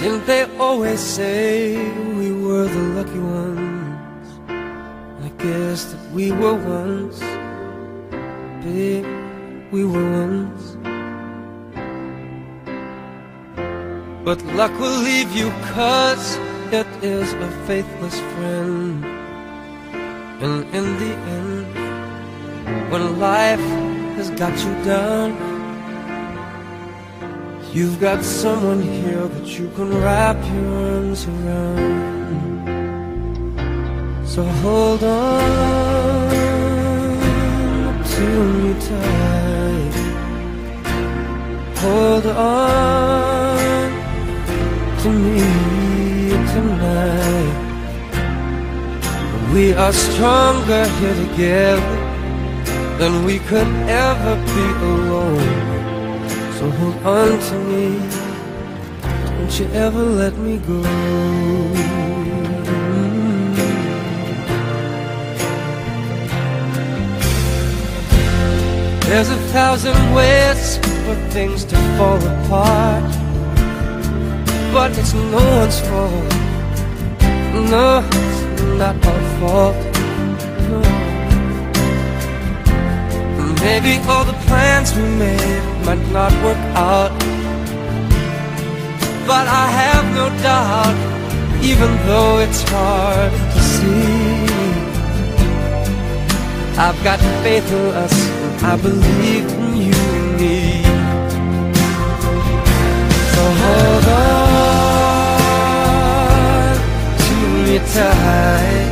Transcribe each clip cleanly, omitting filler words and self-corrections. Didn't they always say we were the lucky ones? I guess that we were once, babe, we were once. But luck will leave you, 'cause it is a faithless friend. And in the end, when life has got you down, you've got someone here that you can wrap your arms around. So hold on to me tight. Hold on to me tonight. We are stronger here together than we could ever be alone. So hold on to me, don't you ever let me go. There's 1,000 ways for things to fall apart, but it's no one's fault. No, it's not our fault, no. Maybe all the plans we made might not work out, but I have no doubt, even though it's hard to see, I've got faith in us, and I believe in you and me. So hold on to me tight.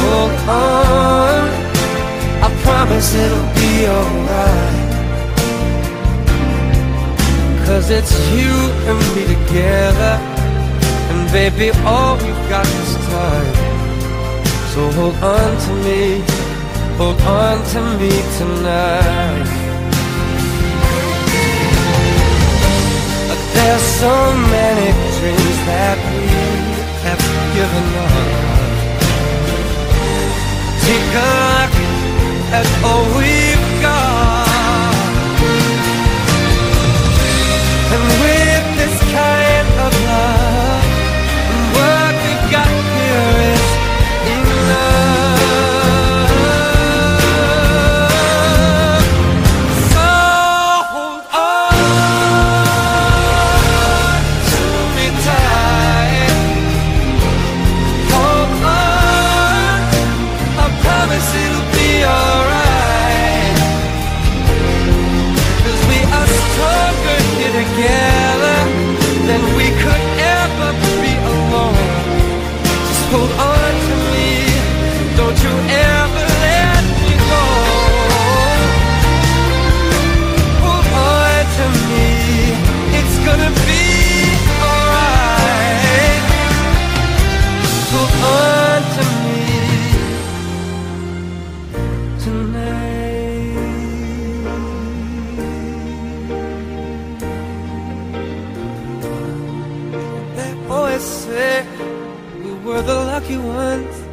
Hold on, I promise it'll be alright. 'Cause it's you and me together, and baby, all we've got is time. So hold on to me, hold on to me tonight. There's so many dreams that we have given up. Take a look at all we've got. And with this kind of love, what we've got here is enough. So hold on. Hold on to me, don't you ever let me go. Hold on to me, it's gonna be alright. Hold on to me tonight. They always say we're the lucky ones.